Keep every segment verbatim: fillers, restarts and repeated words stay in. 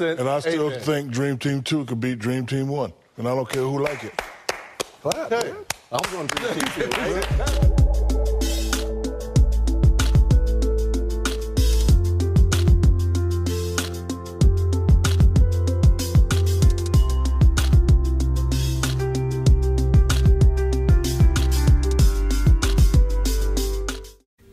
And I still Amen. think Dream Team two could beat Dream Team one. And I don't care who like it. Clap. Okay. I'm going to Dream Team two. Right?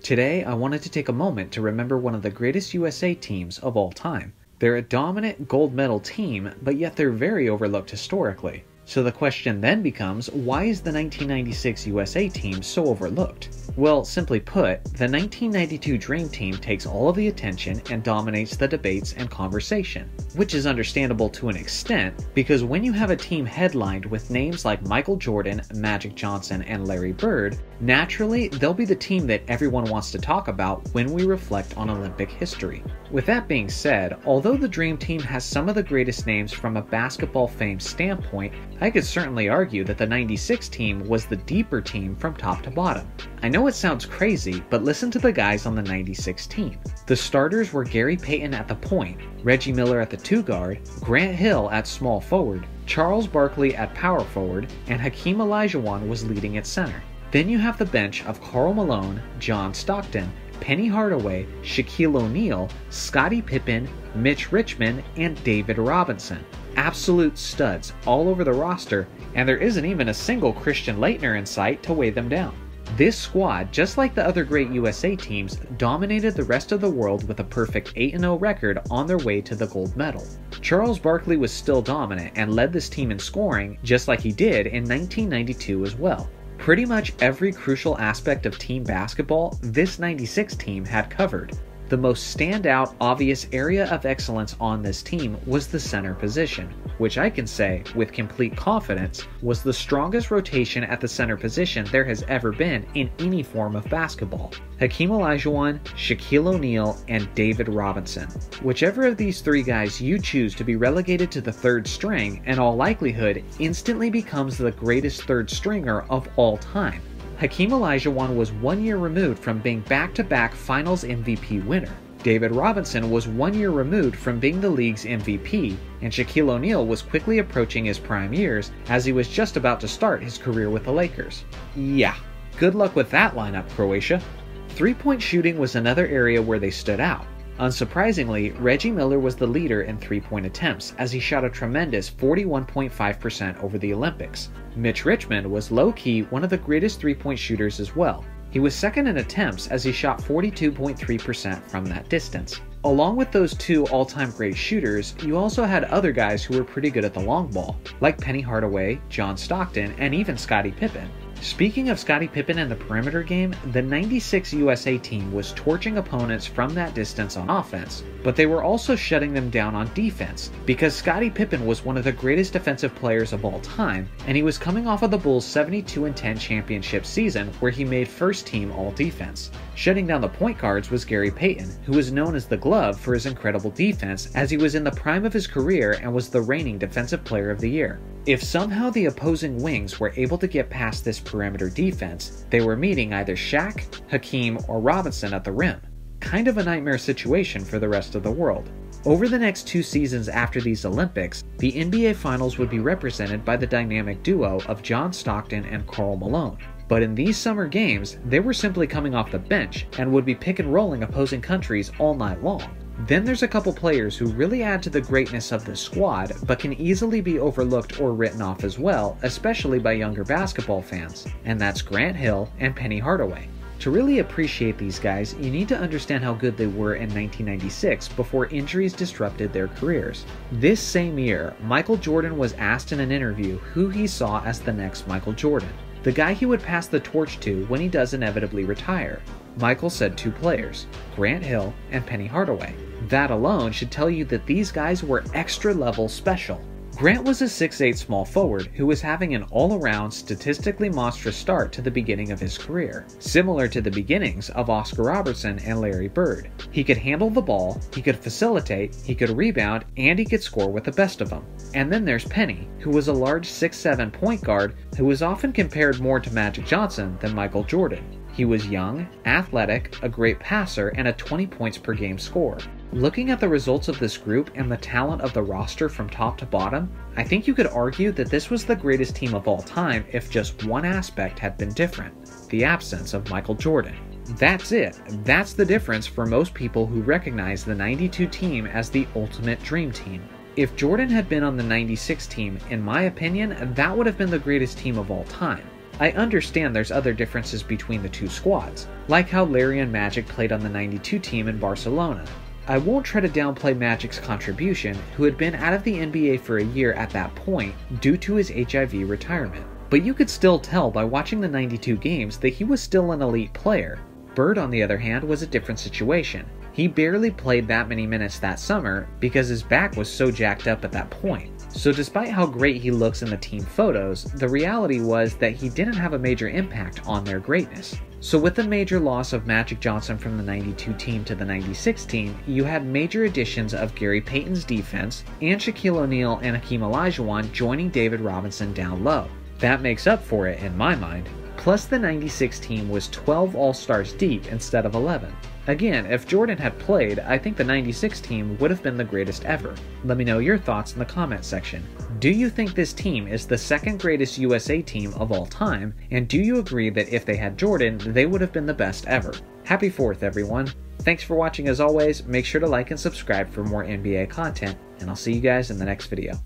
Today, I wanted to take a moment to remember one of the greatest U S A teams of all time. They're a dominant gold medal team, but yet they're very overlooked historically. So the question then becomes, why is the nineteen ninety-six U S A team so overlooked? Well, simply put, the nineteen ninety-two Dream Team takes all of the attention and dominates the debates and conversation, which is understandable to an extent, because when you have a team headlined with names like Michael Jordan, Magic Johnson, and Larry Bird, naturally, they'll be the team that everyone wants to talk about when we reflect on Olympic history. With that being said, although the Dream Team has some of the greatest names from a basketball fame standpoint, I could certainly argue that the ninety-six team was the deeper team from top to bottom. I know it sounds crazy, but listen to the guys on the ninety-six team. The starters were Gary Payton at the point, Reggie Miller at the two guard, Grant Hill at small forward, Charles Barkley at power forward, and Hakeem Olajuwon was leading at center. Then you have the bench of Karl Malone, John Stockton, Penny Hardaway, Shaquille O'Neal, Scottie Pippen, Mitch Richmond, and David Robinson. Absolute studs all over the roster, and there isn't even a single Christian Laettner in sight to weigh them down. This squad, just like the other great U S A teams, dominated the rest of the world with a perfect eight and oh record on their way to the gold medal. Charles Barkley was still dominant and led this team in scoring, just like he did in nineteen ninety-two as well. Pretty much every crucial aspect of team basketball, this ninety-six team had covered. The most standout, obvious area of excellence on this team was the center position, which I can say, with complete confidence, was the strongest rotation at the center position there has ever been in any form of basketball. Hakeem Olajuwon, Shaquille O'Neal, and David Robinson. Whichever of these three guys you choose to be relegated to the third string, in all likelihood, instantly becomes the greatest third stringer of all time. Hakeem Olajuwon was one year removed from being back-to-back Finals M V P winner. David Robinson was one year removed from being the league's M V P, and Shaquille O'Neal was quickly approaching his prime years as he was just about to start his career with the Lakers. Yeah, good luck with that lineup, Croatia. Three-point shooting was another area where they stood out. Unsurprisingly, Reggie Miller was the leader in three-point attempts, as he shot a tremendous forty-one point five percent over the Olympics. Mitch Richmond was low-key one of the greatest three-point shooters as well. He was second in attempts, as he shot forty-two point three percent from that distance. Along with those two all-time great shooters, you also had other guys who were pretty good at the long ball, like Penny Hardaway, John Stockton, and even Scottie Pippen. Speaking of Scottie Pippen and the perimeter game, the ninety-six U S A team was torching opponents from that distance on offense, but they were also shutting them down on defense, because Scottie Pippen was one of the greatest defensive players of all time, and he was coming off of the Bulls' seventy-two and ten championship season where he made first-team all-defense. Shutting down the point guards was Gary Payton, who was known as the Glove for his incredible defense, as he was in the prime of his career and was the reigning Defensive Player of the Year. If somehow the opposing wings were able to get past this perimeter defense, they were meeting either Shaq, Hakeem, or Robinson at the rim. Kind of a nightmare situation for the rest of the world. Over the next two seasons after these Olympics, the N B A Finals would be represented by the dynamic duo of John Stockton and Karl Malone. But in these summer games, they were simply coming off the bench and would be pick and rolling opposing countries all night long. Then there's a couple players who really add to the greatness of this squad, but can easily be overlooked or written off as well, especially by younger basketball fans, and that's Grant Hill and Penny Hardaway. To really appreciate these guys, you need to understand how good they were in nineteen ninety-six before injuries disrupted their careers. This same year, Michael Jordan was asked in an interview who he saw as the next Michael Jordan, the guy he would pass the torch to when he does inevitably retire. Michael said two players, Grant Hill and Penny Hardaway. That alone should tell you that these guys were extra-level special. Grant was a six eight small forward who was having an all-around, statistically monstrous start to the beginning of his career, similar to the beginnings of Oscar Robertson and Larry Bird. He could handle the ball, he could facilitate, he could rebound, and he could score with the best of them. And then there's Penny, who was a large six seven point guard who was often compared more to Magic Johnson than Michael Jordan. He was young, athletic, a great passer, and a twenty points per game scorer. Looking at the results of this group and the talent of the roster from top to bottom, I think you could argue that this was the greatest team of all time if just one aspect had been different, the absence of Michael Jordan. That's it. That's the difference for most people who recognize the ninety-two team as the ultimate dream team. If Jordan had been on the ninety-six team, in my opinion, that would have been the greatest team of all time. I understand there's other differences between the two squads, like how Larry and Magic played on the ninety-two team in Barcelona. I won't try to downplay Magic's contribution, who had been out of the N B A for a year at that point due to his H I V retirement. But you could still tell by watching the ninety-two games that he was still an elite player. Bird, on the other hand, was a different situation. He barely played that many minutes that summer because his back was so jacked up at that point. So despite how great he looks in the team photos, the reality was that he didn't have a major impact on their greatness. So with the major loss of Magic Johnson from the ninety-two team to the ninety-six team, you had major additions of Gary Payton's defense and Shaquille O'Neal and Hakeem Olajuwon joining David Robinson down low. That makes up for it in my mind. Plus the ninety-six team was twelve All-Stars deep instead of eleven. Again, if Jordan had played, I think the ninety-six team would have been the greatest ever. Let me know your thoughts in the comment section. Do you think this team is the second greatest U S A team of all time? And do you agree that if they had Jordan, they would have been the best ever? Happy fourth, everyone. Thanks for watching as always. Make sure to like and subscribe for more N B A content, and I'll see you guys in the next video.